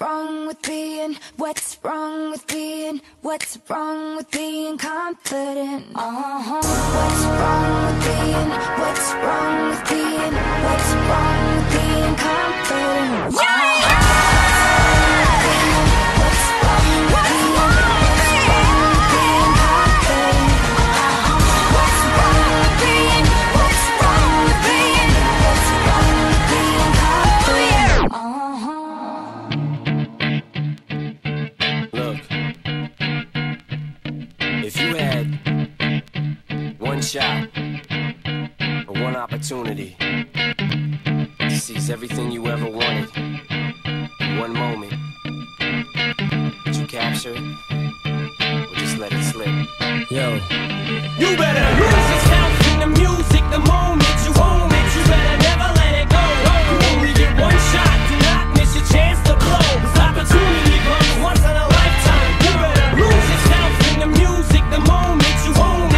wrong with being? What's wrong with being? What's wrong with being confident? What's wrong with being? What's wrong with being? What's wrong with being confident? Shot or one opportunity to seize everything you ever wanted in one moment. Did you capture it or just let it slip? Yo, you better lose yourself in the music the moment you own it. You better never let it go. You only get one shot, do not miss your chance to blow. This opportunity comes once in a lifetime. You better lose yourself in the music the moment you own it. You better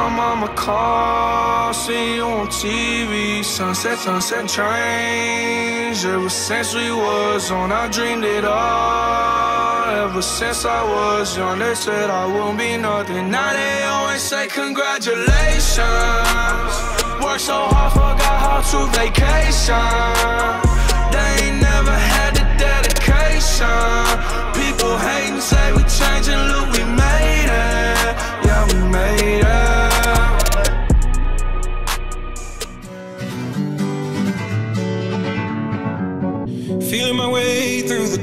mama call, see you on TV. Sunset, sunset change. Ever since we was on, I dreamed it all. Ever since I was young, they said I won't be nothing. Now they always say congratulations. Worked so hard, forgot how to vacation. They ain't never had the dedication. People hate and say we changing, look, we made it. Yeah, we made it. Feeling my way through the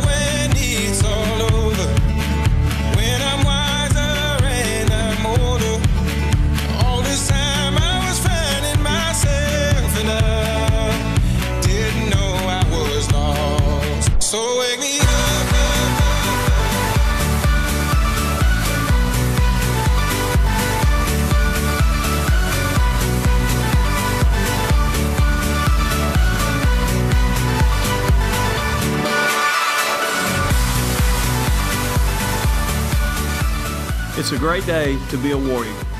when it's all over, when I'm wiser and I'm older. All this time I was finding myself and I didn't know I was lost. So wake me up. It's a great day to be a warrior.